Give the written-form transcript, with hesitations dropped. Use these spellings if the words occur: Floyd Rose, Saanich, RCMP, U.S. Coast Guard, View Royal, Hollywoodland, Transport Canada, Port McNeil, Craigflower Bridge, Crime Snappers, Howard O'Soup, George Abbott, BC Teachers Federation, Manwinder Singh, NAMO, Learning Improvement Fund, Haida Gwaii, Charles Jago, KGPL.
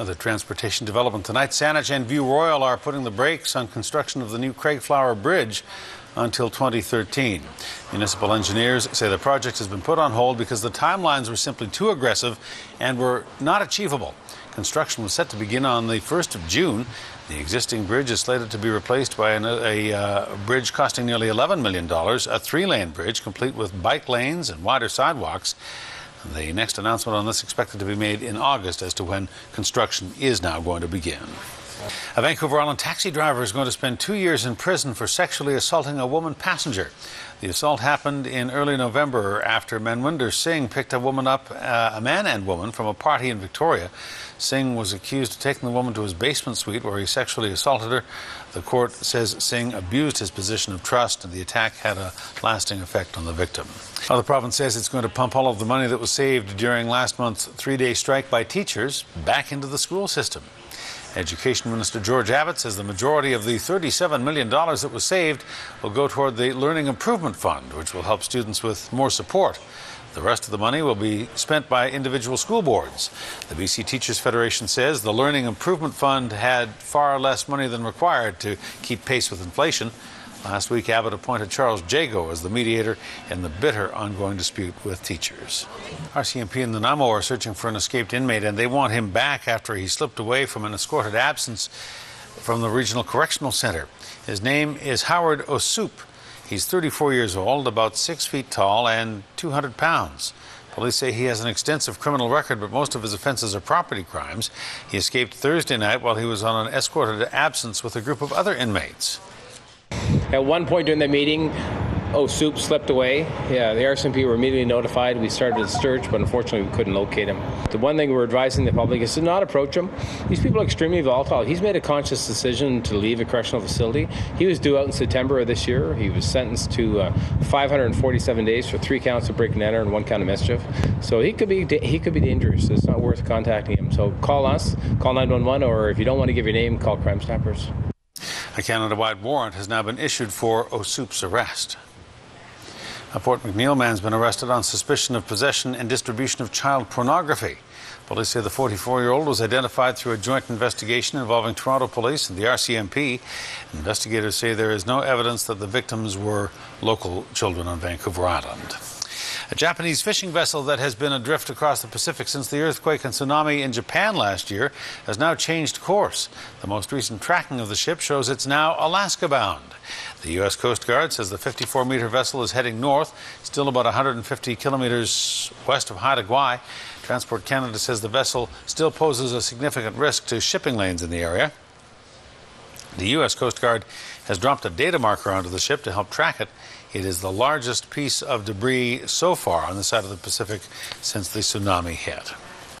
Another transportation development tonight. Saanich and View Royal are putting the brakes on construction of the new Craigflower Bridge until 2013. Municipal engineers say the project has been put on hold because the timelines were simply too aggressive and were not achievable. Construction was set to begin on the 1st of June. The existing bridge is slated to be replaced by a bridge costing nearly $11 million, a three-lane bridge complete with bike lanes and wider sidewalks. The next announcement on this is expected to be made in August as to when construction is now going to begin. A Vancouver Island taxi driver is going to spend 2 years in prison for sexually assaulting a woman passenger. The assault happened in early November after Manwinder Singh picked a man and woman from a party in Victoria. Singh was accused of taking the woman to his basement suite where he sexually assaulted her. The court says Singh abused his position of trust and the attack had a lasting effect on the victim. Now, the province says it's going to pump all of the money that was saved during last month's three-day strike by teachers back into the school system. Education Minister George Abbott says the majority of the $37 million that was saved will go toward the Learning Improvement Fund, which will help students with more support. The rest of the money will be spent by individual school boards. The BC Teachers Federation says the Learning Improvement Fund had far less money than required to keep pace with inflation. Last week, Abbott appointed Charles Jago as the mediator in the bitter ongoing dispute with teachers. RCMP and the NAMO are searching for an escaped inmate, and they want him back after he slipped away from an escorted absence from the Regional Correctional Center. His name is Howard O'Soup. He's 34 years old, about 6 feet tall, and 200 pounds. Police say he has an extensive criminal record, but most of his offenses are property crimes. He escaped Thursday night while he was on an escorted absence with a group of other inmates. At one point during the meeting, O'Soup slipped away. Yeah, the RCMP were immediately notified. We started a search, but unfortunately we couldn't locate him. The one thing we're advising the public is to not approach him. These people are extremely volatile. He's made a conscious decision to leave a correctional facility. He was due out in September of this year. He was sentenced to 547 days for 3 counts of break and enter and 1 count of mischief. So he could be dangerous. It's not worth contacting him. So call us, call 911, or if you don't want to give your name, call Crime Snappers. A Canada-wide warrant has now been issued for O'Soup's arrest. A Port McNeil man's been arrested on suspicion of possession and distribution of child pornography. Police say the 44-year-old was identified through a joint investigation involving Toronto Police and the RCMP. Investigators say there is no evidence that the victims were local children on Vancouver Island. A Japanese fishing vessel that has been adrift across the Pacific since the earthquake and tsunami in Japan last year has now changed course. The most recent tracking of the ship shows it's now Alaska-bound. The U.S. Coast Guard says the 54-meter vessel is heading north, still about 150 kilometers west of Haida Gwaii. Transport Canada says the vessel still poses a significant risk to shipping lanes in the area. The U.S. Coast Guard has dropped a data marker onto the ship to help track it. It is the largest piece of debris so far on the side of the Pacific since the tsunami hit.